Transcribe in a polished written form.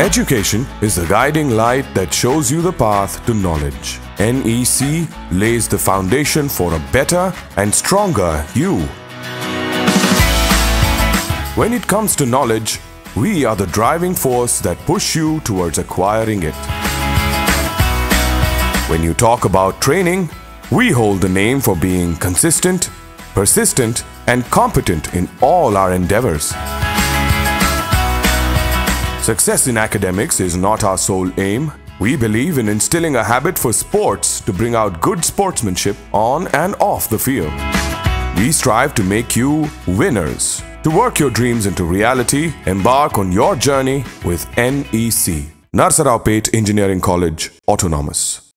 Education is the guiding light that shows you the path to knowledge. NEC lays the foundation for a better and stronger you. When it comes to knowledge, we are the driving force that push you towards acquiring it. When you talk about training, we hold the name for being consistent, persistent, and competent in all our endeavors. Success in academics is not our sole aim. We believe in instilling a habit for sports to bring out good sportsmanship on and off the field. We strive to make you winners. To work your dreams into reality, embark on your journey with NEC. Narasaraopet Engineering College, Autonomous.